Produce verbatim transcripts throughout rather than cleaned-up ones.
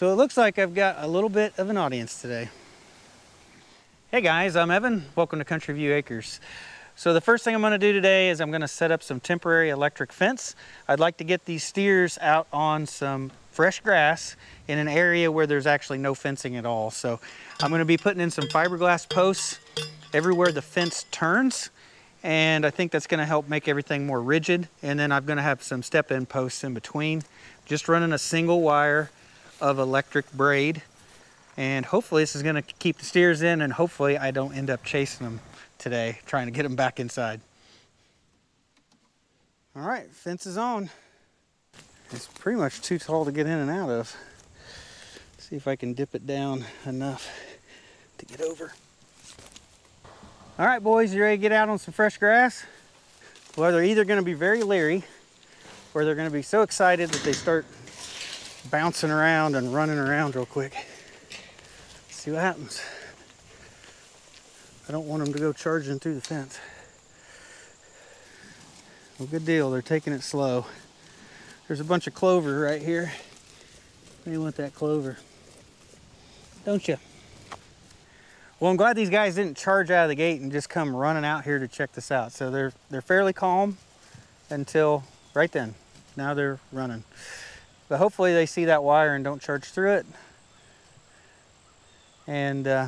So it looks like I've got a little bit of an audience today. Hey guys, I'm Evan. Welcome to Country View Acres. So the first thing I'm gonna do today is I'm gonna set up some temporary electric fence. I'd like to get these steers out on some fresh grass in an area where there's actually no fencing at all. So I'm gonna be putting in some fiberglass posts everywhere the fence turns. And I think that's gonna help make everything more rigid. And then I'm gonna have some step-in posts in between. Just running a single wire of electric braid. And hopefully this is gonna keep the steers in, and hopefully I don't end up chasing them today, trying to get them back inside. All right, fence is on. It's pretty much too tall to get in and out of. Let's see if I can dip it down enough to get over. All right, boys, you ready to get out on some fresh grass? Well, they're either gonna be very leery or they're gonna be so excited that they start bouncing around and running around real quick. Let's see what happens. I don't want them to go charging through the fence. Well, good deal, they're taking it slow. There's a bunch of clover right here. They want that clover, don't you? Well, I'm glad these guys didn't charge out of the gate and just come running out here to check this out. So they're, they're fairly calm until right then. Now they're running. But hopefully they see that wire and don't charge through it. And uh,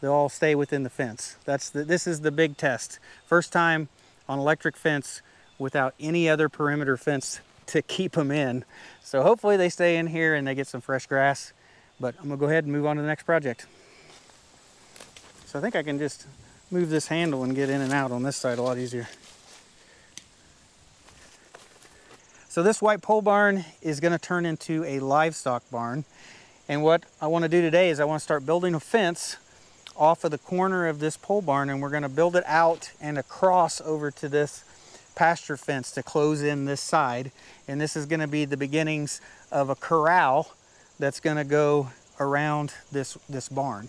they'll all stay within the fence. That's the, this is the big test. First time on electric fence without any other perimeter fence to keep them in. So hopefully they stay in here and they get some fresh grass. But I'm gonna go ahead and move on to the next project. So I think I can just move this handle and get in and out on this side a lot easier. So this white pole barn is gonna turn into a livestock barn. And what I wanna do today is I wanna start building a fence off of the corner of this pole barn, and we're gonna build it out and across over to this pasture fence to close in this side. And this is gonna be the beginnings of a corral that's gonna go around this, this barn.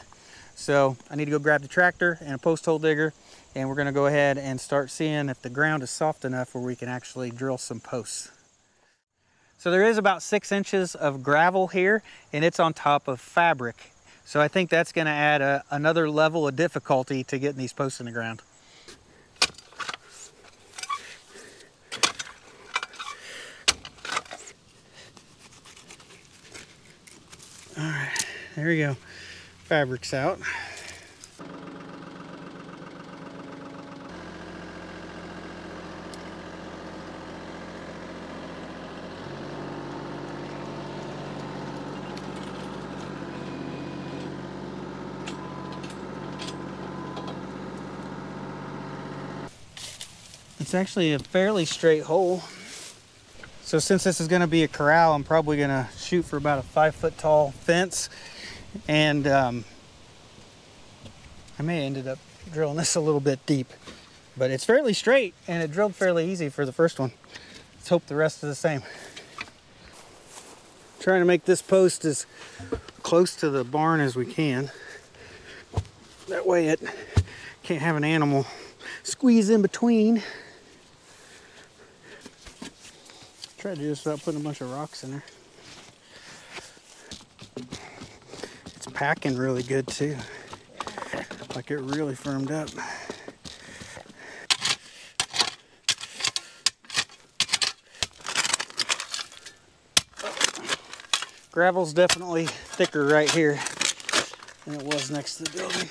So I need to go grab the tractor and a post hole digger, and we're gonna go ahead and start seeing if the ground is soft enough where we can actually drill some posts. So there is about six inches of gravel here, and it's on top of fabric. So I think that's gonna add a, another level of difficulty to getting these posts in the ground. All right, there we go. Fabric's out. It's actually a fairly straight hole. So since this is going to be a corral, I'm probably going to shoot for about a five foot tall fence. And um, I may have ended up drilling this a little bit deep, but it's fairly straight and it drilled fairly easy for the first one. Let's hope the rest is the same. Trying to make this post as close to the barn as we can. That way it can't have an animal squeeze in between. Try to do this without putting a bunch of rocks in there. Packing really good too, like it really firmed up. Gravel's definitely thicker right here than it was next to the building.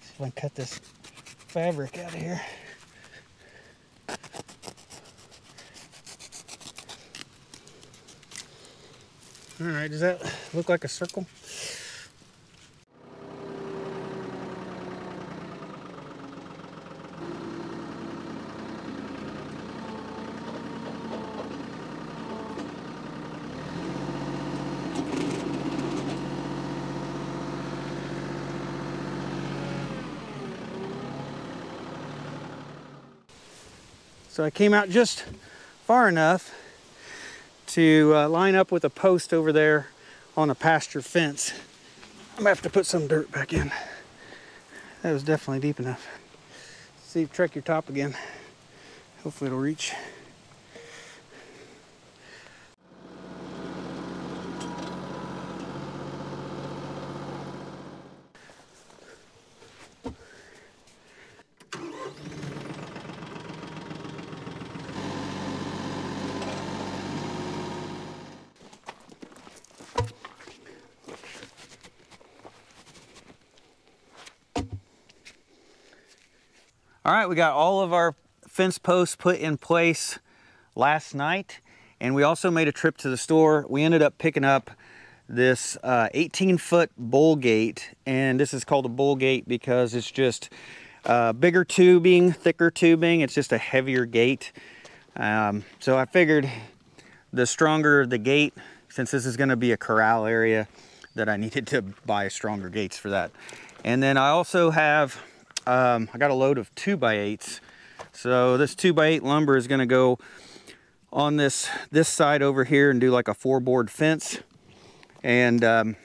See if I can cut this fabric out of here. All right, does that look like a circle? So I came out just far enough to uh, line up with a post over there on a pasture fence. I'm gonna have to put some dirt back in. That was definitely deep enough. See, check your top again. Hopefully it'll reach. All right, we got all of our fence posts put in place last night, and we also made a trip to the store. We ended up picking up this eighteen foot uh, bull gate, and this is called a bull gate because it's just uh, bigger tubing, thicker tubing. It's just a heavier gate. Um, so I figured the stronger the gate, since this is going to be a corral area, that I needed to buy stronger gates for that. And then I also have, um, I got a load of two by eights. So this two by eight lumber is going to go on this, this side over here and do like a four board fence. And um,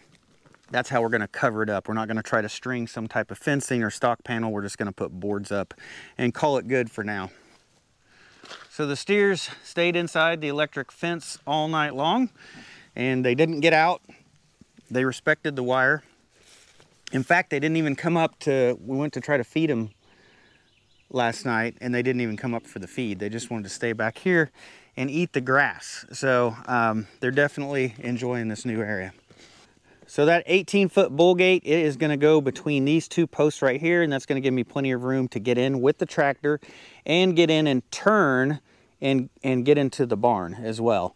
that's how we're going to cover it up. We're not going to try to string some type of fencing or stock panel. We're just going to put boards up and call it good for now. So the steers stayed inside the electric fence all night long, and they didn't get out. They respected the wire. In fact, they didn't even come up to, we went to try to feed them last night, and they didn't even come up for the feed. They just wanted to stay back here and eat the grass. So um, they're definitely enjoying this new area. So that eighteen foot bull gate, it is gonna go between these two posts right here, and that's gonna give me plenty of room to get in with the tractor and get in and turn and, and get into the barn as well.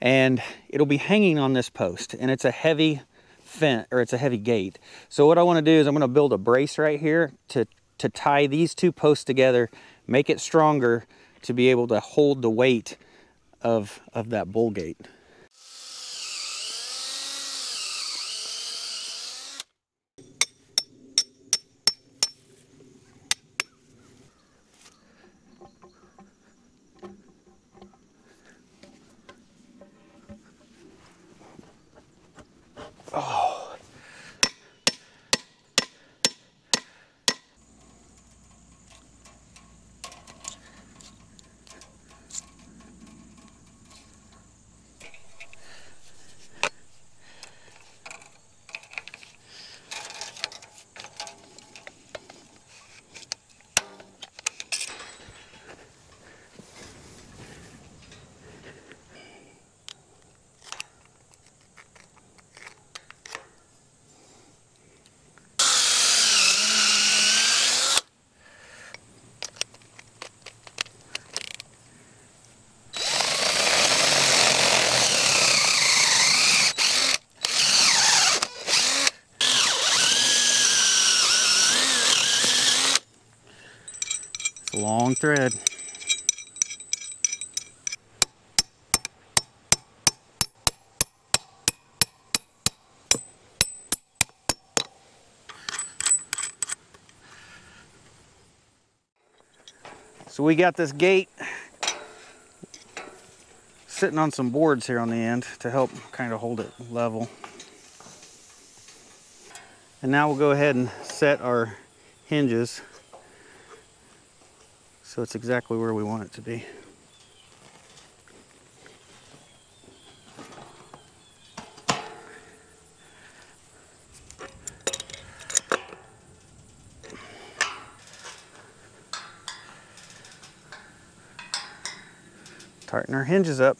And it'll be hanging on this post, and it's a heavy fence, or it's a heavy gate. So what I wanna do is I'm gonna build a brace right here to, to tie these two posts together, make it stronger to be able to hold the weight of, of that bull gate. Long thread. So we got this gate sitting on some boards here on the end to help kind of hold it level. And now we'll go ahead and set our hinges so it's exactly where we want it to be. Tighten our hinges up.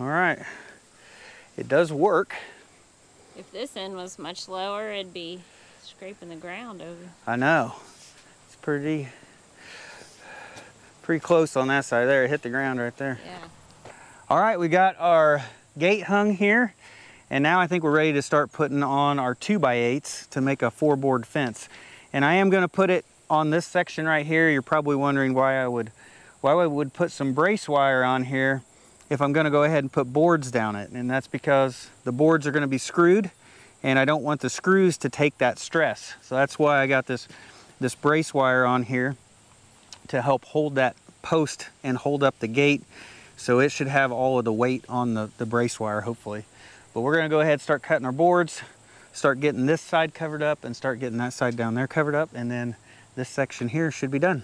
All right, it does work. If this end was much lower, it'd be scraping the ground over. I know, it's pretty, pretty close on that side there. It hit the ground right there. Yeah. All right, we got our gate hung here, and now I think we're ready to start putting on our two by eights to make a four board fence. And I am gonna put it on this section right here. You're probably wondering why I would, why I would put some brace wire on here if I'm gonna go ahead and put boards down it. And that's because the boards are gonna be screwed, and I don't want the screws to take that stress. So that's why I got this, this brace wire on here to help hold that post and hold up the gate. So it should have all of the weight on the, the brace wire, hopefully. But we're gonna go ahead and start cutting our boards, start getting this side covered up, and start getting that side down there covered up. And then this section here should be done.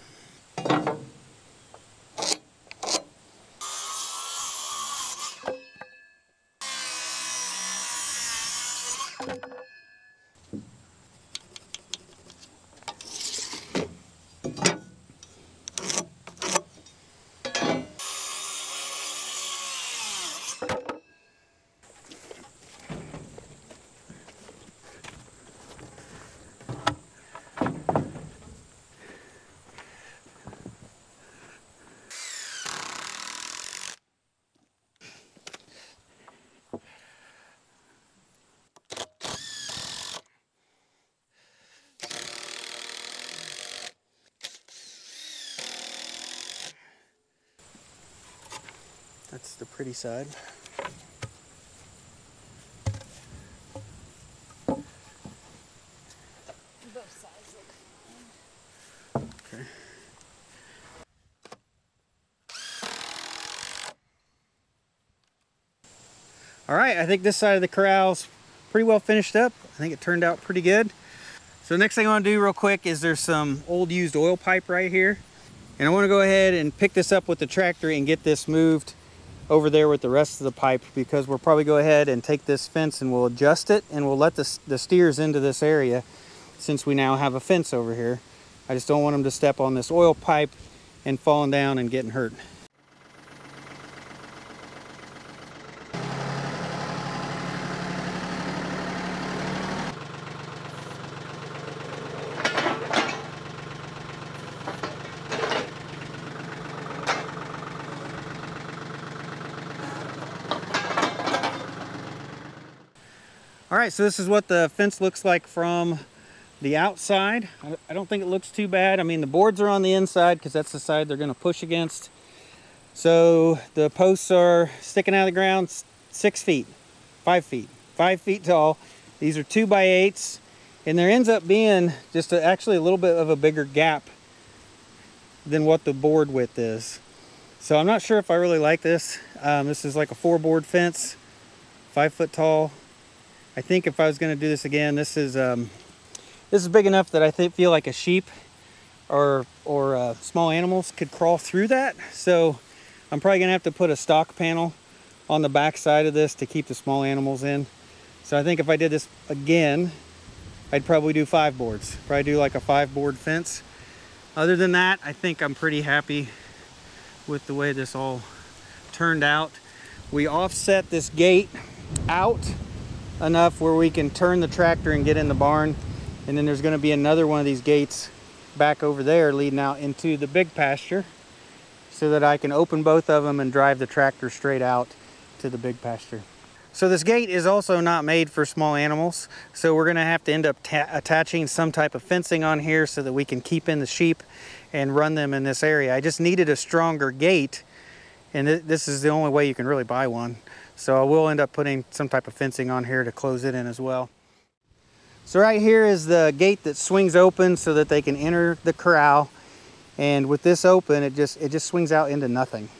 That's the pretty side. Both sides look fine. Okay. All right, I think this side of the corral's pretty well finished up. I think it turned out pretty good. So the next thing I want to do real quick is there's some old used oil pipe right here. And I want to go ahead and pick this up with the tractor and get this moved over there with the rest of the pipe, because we'll probably go ahead and take this fence and we'll adjust it and we'll let the, the steers into this area since we now have a fence over here. I just don't want them to step on this oil pipe and falling down and getting hurt. All right, so this is what the fence looks like from the outside. I don't think it looks too bad. I mean, the boards are on the inside because that's the side they're gonna push against. So the posts are sticking out of the ground six feet, five feet, five feet tall. These are two by eights, and there ends up being just a, actually a little bit of a bigger gap than what the board width is. So I'm not sure if I really like this. Um, this is like a four board fence, five foot tall. I think if I was going to do this again, this is um, this is big enough that I think feel like a sheep or or uh, small animals could crawl through that. So I'm probably going to have to put a stock panel on the back side of this to keep the small animals in. So I think if I did this again, I'd probably do five boards. Probably do like a five board fence. Other than that, I think I'm pretty happy with the way this all turned out. We offset this gate out enough where we can turn the tractor and get in the barn, and then there's going to be another one of these gates back over there leading out into the big pasture so that I can open both of them and drive the tractor straight out to the big pasture. So this gate is also not made for small animals, so we're going to have to end up attaching some type of fencing on here so that we can keep in the sheep and run them in this area. I just needed a stronger gate, and th this is the only way you can really buy one. So I will end up putting some type of fencing on here to close it in as well. So right here is the gate that swings open so that they can enter the corral. And with this open, it just it just swings out into nothing.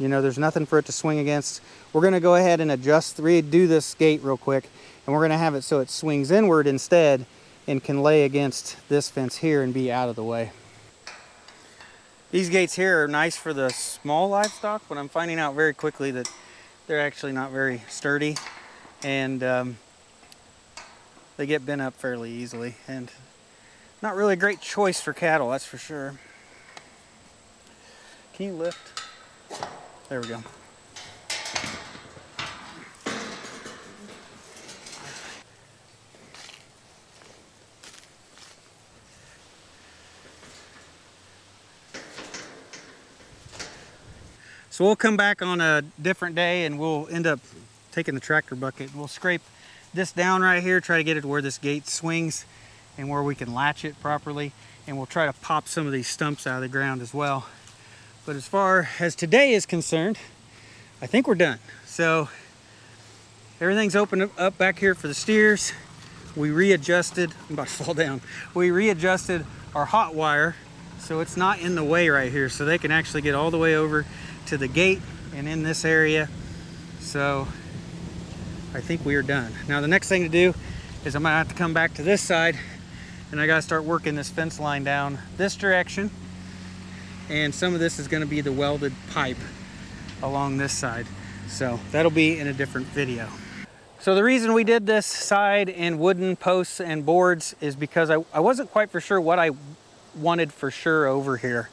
You know, there's nothing for it to swing against. We're gonna go ahead and adjust, redo this gate real quick, and we're gonna have it so it swings inward instead and can lay against this fence here and be out of the way. These gates here are nice for the small livestock, but I'm finding out very quickly that they're actually not very sturdy, and um, they get bent up fairly easily, and not really a great choice for cattle, that's for sure. Can you lift? There we go. So we'll come back on a different day and we'll end up taking the tractor bucket. We'll scrape this down right here, try to get it to where this gate swings and where we can latch it properly. And we'll try to pop some of these stumps out of the ground as well. But as far as today is concerned, I think we're done. So everything's opened up back here for the steers. We readjusted, I'm about to fall down. We readjusted our hot wire so it's not in the way right here. So they can actually get all the way over to the gate and in this area. So I think we are done. Now the next thing to do is I'm gonna have to come back to this side, and I gotta start working this fence line down this direction, and some of this is gonna be the welded pipe along this side. So that'll be in a different video. So the reason we did this side and wooden posts and boards is because I, I wasn't quite for sure what I wanted for sure over here.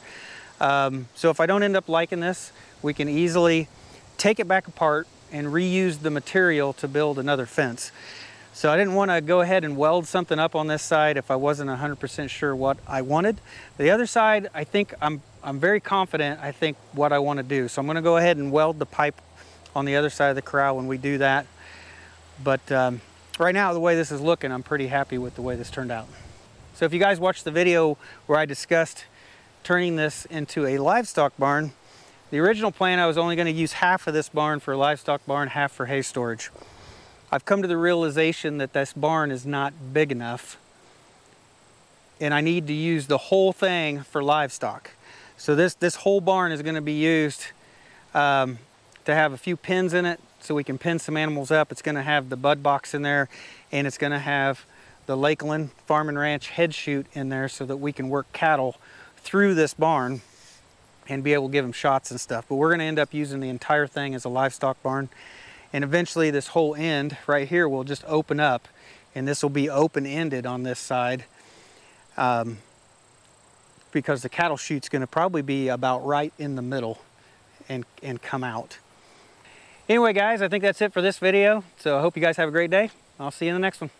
Um, so if I don't end up liking this, we can easily take it back apart and reuse the material to build another fence. So I didn't want to go ahead and weld something up on this side if I wasn't one hundred percent sure what I wanted. The other side, I think I'm, I'm very confident, I think, what I want to do. So I'm going to go ahead and weld the pipe on the other side of the corral when we do that. But um, right now, the way this is looking, I'm pretty happy with the way this turned out. So if you guys watched the video where I discussed turning this into a livestock barn, The original plan, I was only going to use half of this barn for a livestock barn, half for hay storage. I've come to the realization that this barn is not big enough and I need to use the whole thing for livestock. So this, this whole barn is going to be used um, to have a few pens in it so we can pen some animals up. It's going to have the bud box in there and it's going to have the Lakeland Farm and Ranch head chute in there so that we can work cattle through this barn and be able to give them shots and stuff. But we're going to end up using the entire thing as a livestock barn. And eventually this whole end right here will just open up and this will be open-ended on this side um, because the cattle chute's going to probably be about right in the middle and, and come out. Anyway guys, I think that's it for this video. So I hope you guys have a great day. I'll see you in the next one.